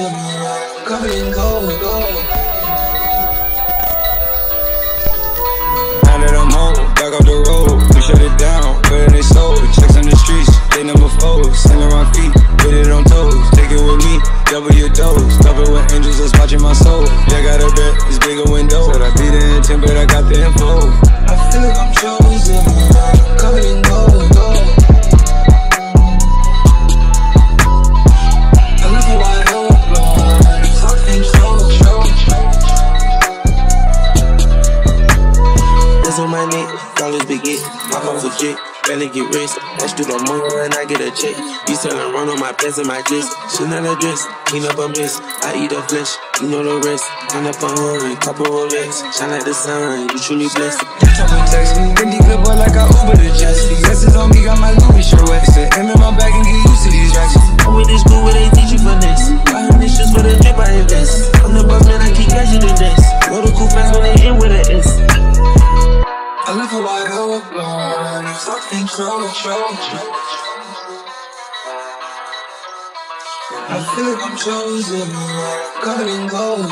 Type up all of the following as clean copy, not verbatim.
in my rock, covered in gold. Now that I'm old, back off the road, we shut it down, put in their soul. Checks on the streets, they number foes, singing on feet, put it on toes. Take it with me, double your dose, covered with angels that's watching my soul. Yeah, got a bet, it's bigger window. Said I beat the intent, but I got the info. I feel like I'm chosen, covered in gold. Legit, better get rich. That's through the moon and I get a check. You selling run on my pants and my dress. Chanel a dress, clean up a mess. I eat the flesh, you know the rest. Turn up a hundred, couple Rolex. Shine like the sun, you truly blessed. Top of text, Bendy clip up like I Uber to Jesse. Glasses on me, got my Louis shirt wet. Said, M in my bag and get used to these racks. I'm with this school where they teach you finesse. Buy her shoes for the drip, I invest. I'm the boss man, I keep catching the desk. Roll the cool fast when they in with an S. I love her wide open, fucking control. I feel like I'm chosen, covered in gold.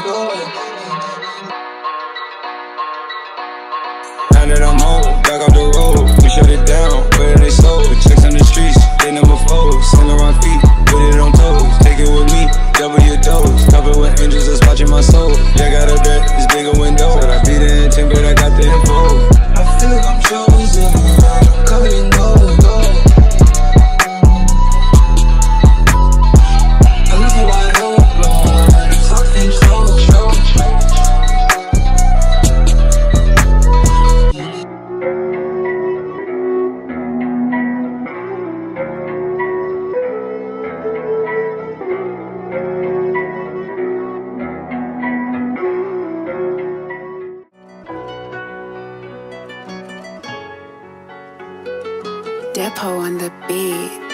Now that I'm old, back off the road, we shut it down, where they sold. Checks on the streets, they number foes, selling on feet, put it on toes. Take it with me, double your dose, covered with angels that's watching my soul. Yeah, got a bet, it's bigger window. Said I beat the intent, but I got the info. I feel like I'm chosen, covered in gold. I love her wide open, fucking Depo on the beat.